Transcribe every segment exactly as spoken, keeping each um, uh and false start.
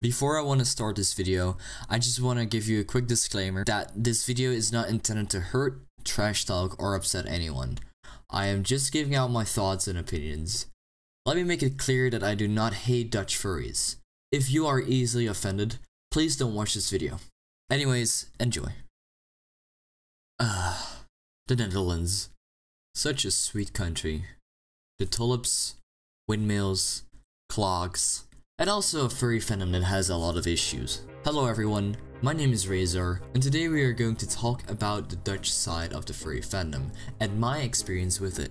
Before I want to start this video, I just want to give you a quick disclaimer that this video is not intended to hurt, trash talk, or upset anyone. I am just giving out my thoughts and opinions. Let me make it clear that I do not hate Dutch furries. If you are easily offended, please don't watch this video. Anyways, enjoy. Ah, the Netherlands. Such a sweet country. The tulips, windmills, clogs, and also a furry fandom that has a lot of issues. Hello everyone, my name is Rayzar, and today we are going to talk about the Dutch side of the furry fandom, and my experience with it.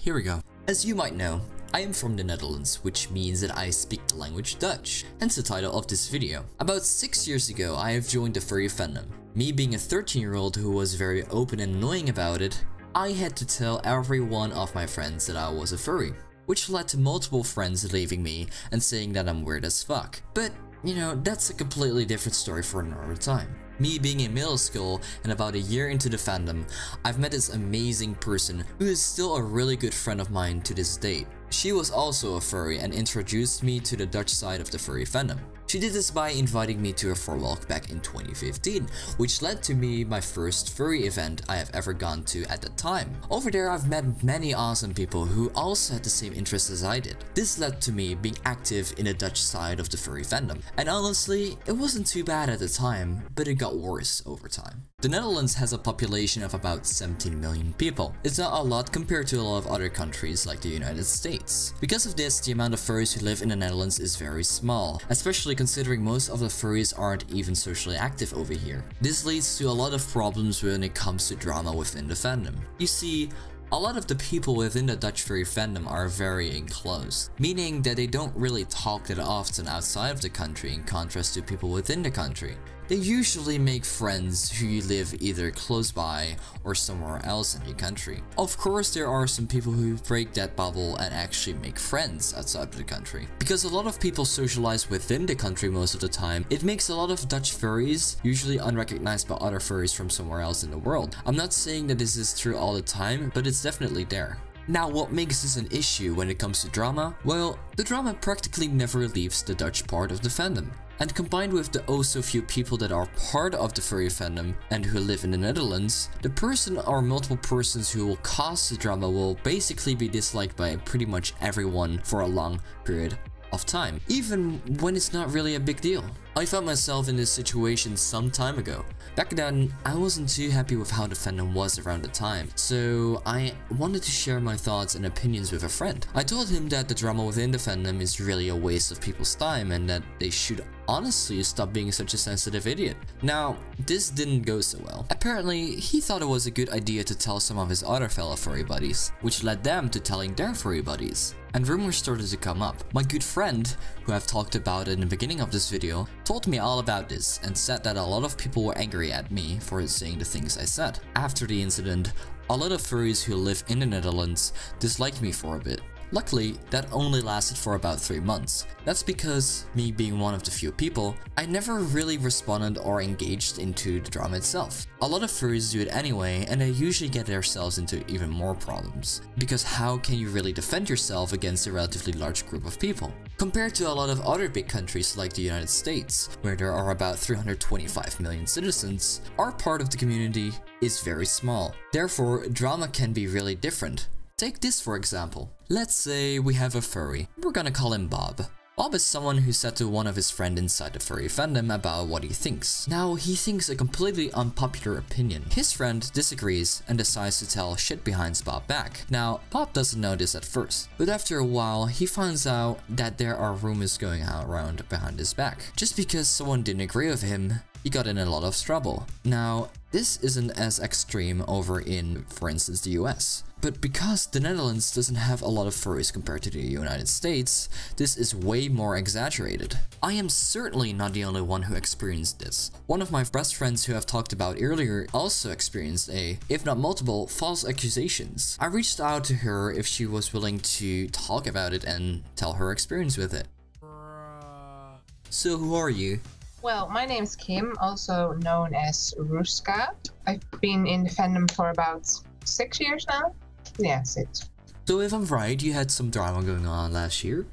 Here we go. As you might know, I am from the Netherlands, which means that I speak the language Dutch, hence the title of this video. About six years ago, I have joined the furry fandom. Me being a thirteen year old who was very open and annoying about it, I had to tell every one of my friends that I was a furry, which led to multiple friends leaving me and saying that I'm weird as fuck. But, you know, that's a completely different story for another time. Me being in middle school and about a year into the fandom, I've met this amazing person who is still a really good friend of mine to this date. She was also a furry and introduced me to the Dutch side of the furry fandom. She did this by inviting me to a fur walk back in twenty fifteen, which led to me my first furry event I have ever gone to at that time. Over there I've met many awesome people who also had the same interests as I did. This led to me being active in the Dutch side of the furry fandom, and honestly, it wasn't too bad at the time, but it got worse over time. The Netherlands has a population of about seventeen million people. It's not a lot compared to a lot of other countries like the United States. Because of this, the amount of furries who live in the Netherlands is very small, especially considering most of the furries aren't even socially active over here. This leads to a lot of problems when it comes to drama within the fandom. You see, a lot of the people within the Dutch furry fandom are very enclosed, meaning that they don't really talk that often outside of the country in contrast to people within the country. They usually make friends who live either close by or somewhere else in the country. Of course, there are some people who break that bubble and actually make friends outside of the country. Because a lot of people socialize within the country most of the time, it makes a lot of Dutch furries usually unrecognized by other furries from somewhere else in the world. I'm not saying that this is true all the time, but it's definitely there. Now, what makes this an issue when it comes to drama? Well, the drama practically never leaves the Dutch part of the fandom. And combined with the oh so few people that are part of the furry fandom and who live in the Netherlands, the person or multiple persons who will cause the drama will basically be disliked by pretty much everyone for a long period of time, even when it's not really a big deal. I found myself in this situation some time ago. Back then, I wasn't too happy with how the fandom was around the time, so I wanted to share my thoughts and opinions with a friend. I told him that the drama within the fandom is really a waste of people's time and that they should honestly stop being such a sensitive idiot. Now, this didn't go so well. Apparently, he thought it was a good idea to tell some of his other fellow furry buddies, which led them to telling their furry buddies. And rumors started to come up. My good friend, who I've talked about in the beginning of this video, told me all about this and said that a lot of people were angry at me for saying the things I said. After the incident, a lot of furries who live in the Netherlands disliked me for a bit. Luckily, that only lasted for about three months. That's because, me being one of the few people, I never really responded or engaged into the drama itself. A lot of furries do it anyway, and they usually get themselves into even more problems. Because how can you really defend yourself against a relatively large group of people? Compared to a lot of other big countries like the United States, where there are about three hundred twenty-five million citizens, our part of the community is very small. Therefore, drama can be really different. Take this for example. Let's say we have a furry. We're gonna call him Bob. Bob is someone who said to one of his friends inside the furry fandom about what he thinks. Now, he thinks a completely unpopular opinion. His friend disagrees and decides to tell shit behind Bob's back. Now, Bob doesn't know this at first, but after a while, he finds out that there are rumors going around behind his back. Just because someone didn't agree with him, he got in a lot of trouble. Now, this isn't as extreme over in, for instance, the U S. But because the Netherlands doesn't have a lot of furries compared to the United States, this is way more exaggerated. I am certainly not the only one who experienced this. One of my best friends who I've talked about earlier also experienced a, if not multiple, false accusations. I reached out to her if she was willing to talk about it and tell her experience with it. Bruh. So who are you? Well, my name's Kim, also known as Roeska. I've been in the fandom for about six years now. Yeah, six. So if I'm right, you had some drama going on last year.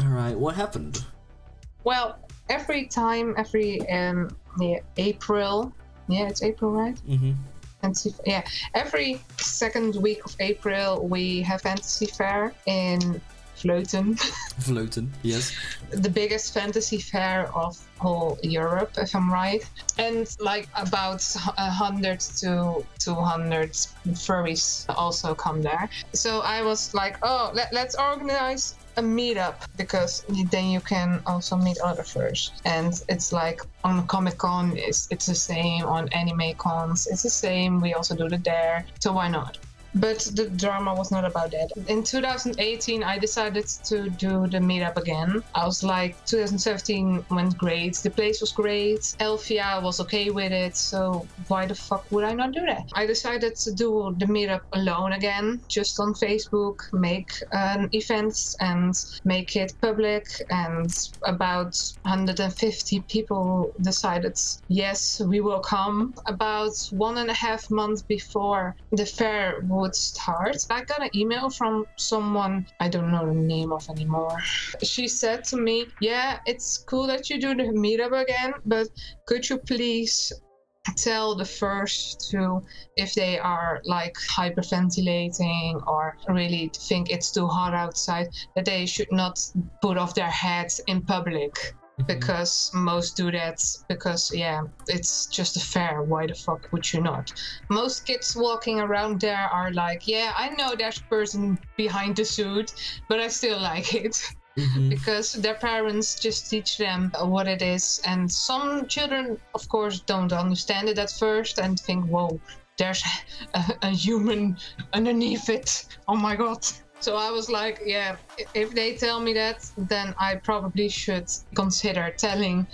Alright, what happened? Well, every time, every um, yeah, April, yeah, it's April, right? Mm-hmm. Fantasy, yeah, every second week of April we have Fantasy Fair in Vleuten. Vleuten, yes. The biggest fantasy fair of whole Europe, if I'm right. And like about one hundred to two hundred furries also come there. So I was like, oh, let, let's organize a meetup, because then you can also meet other furs. And it's like on Comic-Con, it's, it's the same, on anime cons, it's the same. We also do it there, so why not? But the drama was not about that. In two thousand eighteen, I decided to do the meetup again. I was like, two thousand seventeen went great. The place was great. Elfia was okay with it. So why the fuck would I not do that? I decided to do the meetup alone again, just on Facebook, make an event and make it public. And about one hundred fifty people decided, yes, we will come. About one and a half months before the fair would start, I got an email from someone I don't know the name of anymore. She said to me, yeah, it's cool that you do the meetup again, but could you please tell the furs to if they are like hyperventilating or really think it's too hot outside, that they should not put off their hats in public. Because most do that, because yeah, it's just a fair, why the fuck would you not? Most kids walking around there are like, yeah, I know there's a person behind the suit, but I still like it. Mm-hmm. Because their parents just teach them what it is, and some children of course don't understand it at first and think, whoa, there's a, a human underneath it, oh my god. So I was like, yeah, if they tell me that, then I probably should consider telling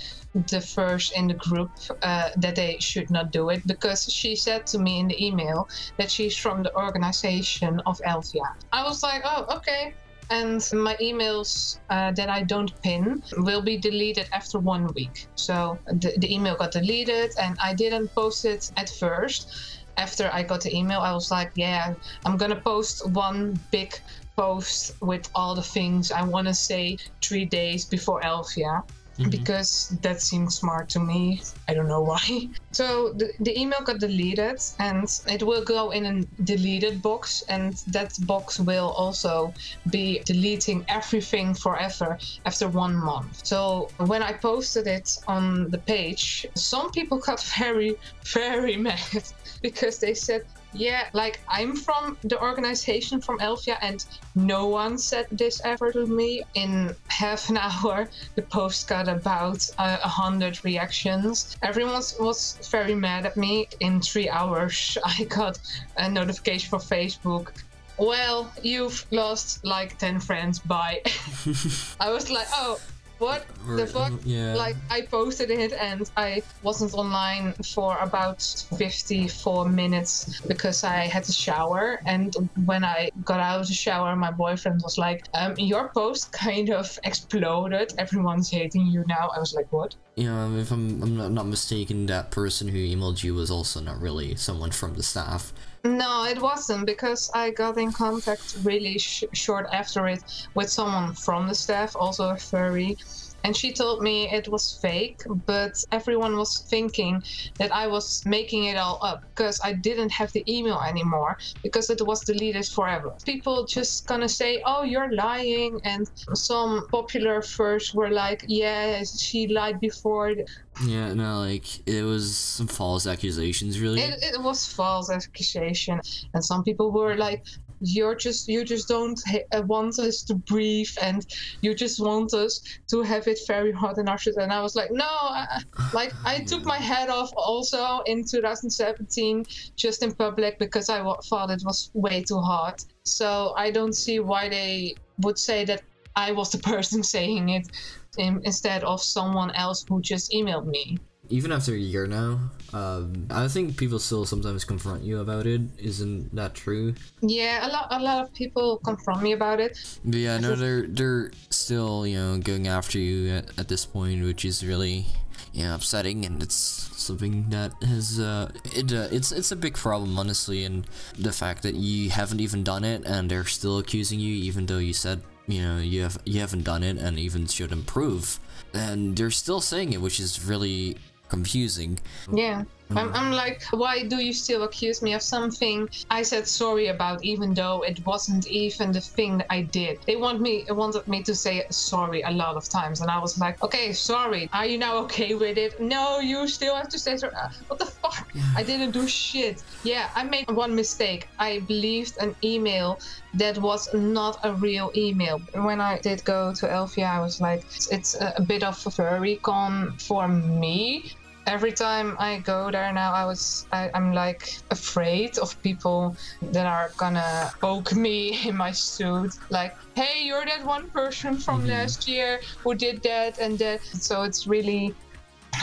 the furs in the group uh, that they should not do it, because she said to me in the email that she's from the organization of Elfia. I was like, oh, okay. And my emails uh, that I don't pin will be deleted after one week. So the, the email got deleted, and I didn't post it at first. After I got the email, I was like, yeah, I'm gonna post one big post with all the things I want to say three days before Elfia. Mm-hmm. Because that seemed smart to me. I don't know why. So the, the email got deleted, and it will go in a deleted box, and that box will also be deleting everything forever after one month. So when I posted it on the page, some people got very, very mad because they said, yeah, like, I'm from the organization from Elfia, and no one said this ever to me. In half an hour, the post got about uh, one hundred reactions. Everyone was very mad at me. In three hours, I got a notification from Facebook. Well, you've lost like ten friends, bye. I was like, oh. What the fuck? Yeah. Like, I posted it and I wasn't online for about fifty-four minutes because I had to shower. And when I got out of the shower, my boyfriend was like, um, your post kind of exploded. Everyone's hating you now. I was like, what? Yeah, I mean, if I'm, I'm not mistaken, that person who emailed you was also not really someone from the staff. No, it wasn't, because I got in contact really sh short after it with someone from the staff, also a furry. And she told me it was fake, but everyone was thinking that I was making it all up because I didn't have the email anymore because it was deleted forever. People just gonna say, oh, you're lying. And some popular furs were like, yeah, she lied before. Yeah, no, like, it was some false accusations, really. It, it was false accusation. And some people were like, You're just, you just don't ha want us to breathe, and you just want us to have it very hot in our shit. And I was like, no, I, like, I took my head off also in two thousand seventeen, just in public, because I w thought it was way too hot. So I don't see why they would say that I was the person saying it in instead of someone else who just emailed me. Even after a year now, um, I think people still sometimes confront you about it. Isn't that true? Yeah, a lot, a lot of people confront me about it. But yeah, no, they're they're still, you know, going after you at, at this point, which is really, you know, upsetting, and it's something that has uh, it uh, it's it's a big problem, honestly, and the fact that you haven't even done it, and they're still accusing you, even though you said, you know, you have you haven't done it, and even should improve. and they're still saying it, which is really confusing. Yeah. I'm, I'm like, why do you still accuse me of something I said sorry about, even though it wasn't even the thing that I did? They want me, wanted me to say sorry a lot of times, and I was like, okay, sorry. Are you now okay with it? No, you still have to say sorry. What the fuck? Yeah. I didn't do shit. Yeah, I made one mistake. I believed an email that was not a real email. When I did go to Elfia, I was like, it's a bit of a furry con for me. Every time I go there now, I was, I, I'm like afraid of people that are gonna poke me in my suit. Like, hey, you're that one person from mm-hmm. last year who did that and that. So it's really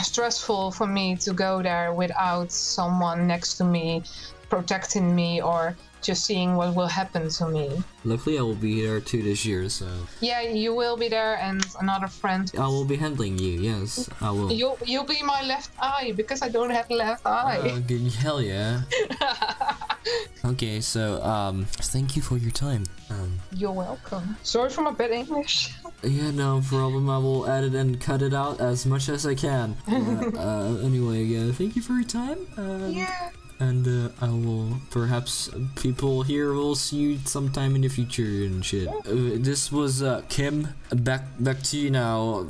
stressful for me to go there without someone next to me protecting me or just seeing what will happen to me. Luckily I will be there too this year, so... Yeah, you will be there and another friend. I will be handling you, yes, I will. You'll, you'll be my left eye, because I don't have left eye. Oh, good, hell yeah. Okay, so, um, thank you for your time. Um, You're welcome. Sorry for my bad English. Yeah, no problem, I will edit and cut it out as much as I can. But, uh, anyway, uh, thank you for your time. Um, yeah. And uh, I will, perhaps people here will see you sometime in the future and shit. Uh, this was uh, Kim, back back to you now,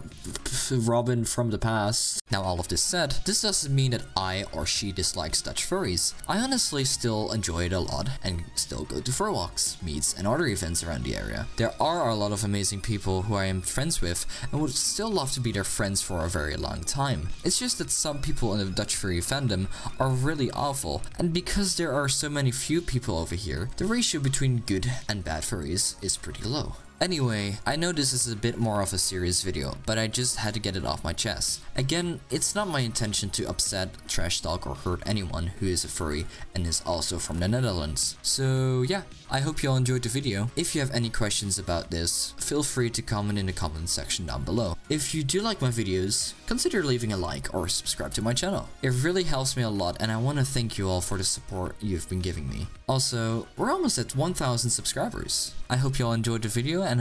Robin from the past. Now all of this said, this doesn't mean that I or she dislikes Dutch furries. I honestly still enjoy it a lot and still go to fur walks, meets and other events around the area. There are a lot of amazing people who I am friends with and would still love to be their friends for a very long time. It's just that some people in the Dutch furry fandom are really awful. And because there are so many few people over here, the ratio between good and bad furries is pretty low. Anyway, I know this is a bit more of a serious video, but I just had to get it off my chest. Again, it's not my intention to upset, trash talk or hurt anyone who is a furry and is also from the Netherlands. So yeah, I hope you all enjoyed the video. If you have any questions about this, feel free to comment in the comment section down below. If you do like my videos, consider leaving a like or subscribe to my channel. It really helps me a lot and I want to thank you all for the support you've been giving me. Also, we're almost at one thousand subscribers. I hope you all enjoyed the video and